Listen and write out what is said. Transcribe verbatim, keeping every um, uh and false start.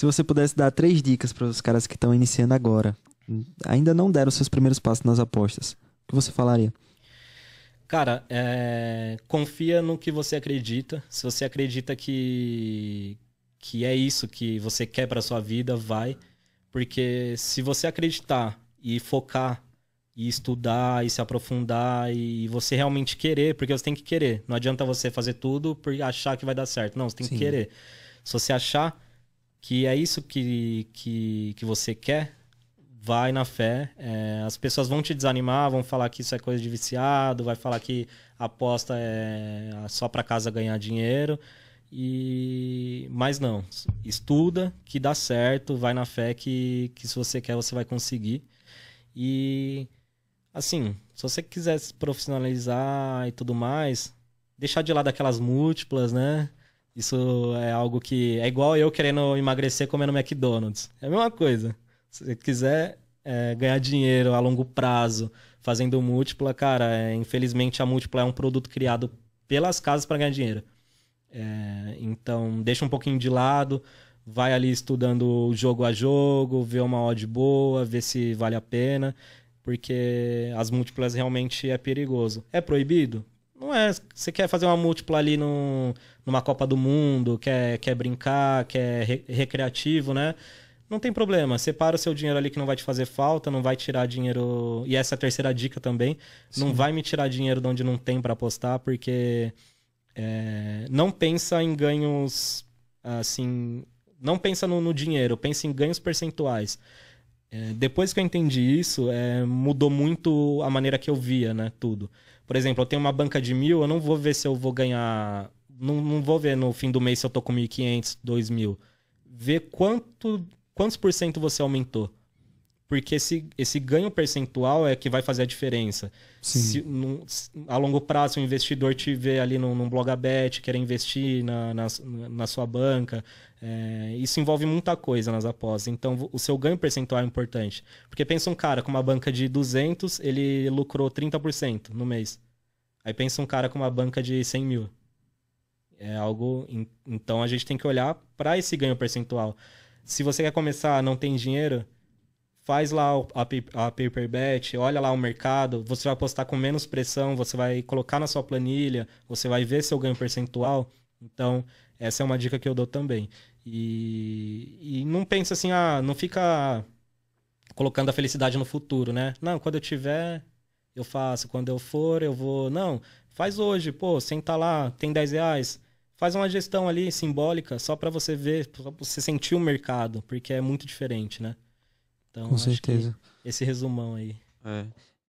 Se você pudesse dar três dicas para os caras que estão iniciando agora, ainda não deram seus primeiros passos nas apostas, o que você falaria? Cara, é... confia no que você acredita. Se você acredita que, que é isso que você quer para sua vida, vai. Porque se você acreditar e focar e estudar e se aprofundar e você realmente querer, porque você tem que querer. Não adianta você fazer tudo por achar que vai dar certo. Não, você tem Sim. que querer. Se você achar que é isso que, que, que você quer, vai na fé. É, as pessoas vão te desanimar, vão falar que isso é coisa de viciado, vai falar que a aposta é só para casa ganhar dinheiro. E... mas não, estuda que dá certo, vai na fé que, que se você quer você vai conseguir. E assim, se você quiser se profissionalizar e tudo mais, deixar de lado aquelas múltiplas, né? Isso é algo que é igual eu querendo emagrecer comendo McDonald's, é a mesma coisa. Se você quiser é, ganhar dinheiro a longo prazo fazendo múltipla, cara, é, infelizmente a múltipla é um produto criado pelas casas para ganhar dinheiro. É, então deixa um pouquinho de lado, vai ali estudando jogo a jogo, vê uma odd boa, vê se vale a pena, porque as múltiplas realmente é perigoso. É proibido? Não é. Você quer fazer uma múltipla ali no, numa Copa do Mundo, quer, quer brincar, quer re, recreativo, né? Não tem problema, separa o seu dinheiro ali que não vai te fazer falta, não vai tirar dinheiro... E essa é a terceira dica também, Sim. não vai me tirar dinheiro de onde não tem para apostar, porque... É, não pensa em ganhos, assim, não pensa no, no dinheiro, pensa em ganhos percentuais. É, depois que eu entendi isso, é, mudou muito a maneira que eu via, né, tudo. Por exemplo, eu tenho uma banca de mil, eu não vou ver se eu vou ganhar, não, não vou ver no fim do mês se eu tô com mil e quinhentos, dois mil. Vê quanto, quantos por cento você aumentou. Porque esse, esse ganho percentual é que vai fazer a diferença. Se, num, a longo prazo, o investidor te vê ali num, num blogabet, quer investir na, na, na sua banca. É, isso envolve muita coisa nas apostas. Então, o seu ganho percentual é importante. Porque pensa um cara com uma banca de duzentos, ele lucrou trinta por cento no mês. Aí pensa um cara com uma banca de cem mil. É algo... Então, a gente tem que olhar para esse ganho percentual. Se você quer começar, não tem dinheiro... Faz lá a paper bet, olha lá o mercado, você vai apostar com menos pressão, você vai colocar na sua planilha, você vai ver seu ganho percentual. Então, essa é uma dica que eu dou também. E, e não pensa assim, ah, não fica colocando a felicidade no futuro, né? Não, quando eu tiver, eu faço, quando eu for, eu vou... Não, faz hoje, pô, senta lá, tem dez reais... Faz uma gestão ali, simbólica, só para você ver, pra você sentir o mercado, porque é muito diferente, né? Então, com certeza. Esse resumão aí. É.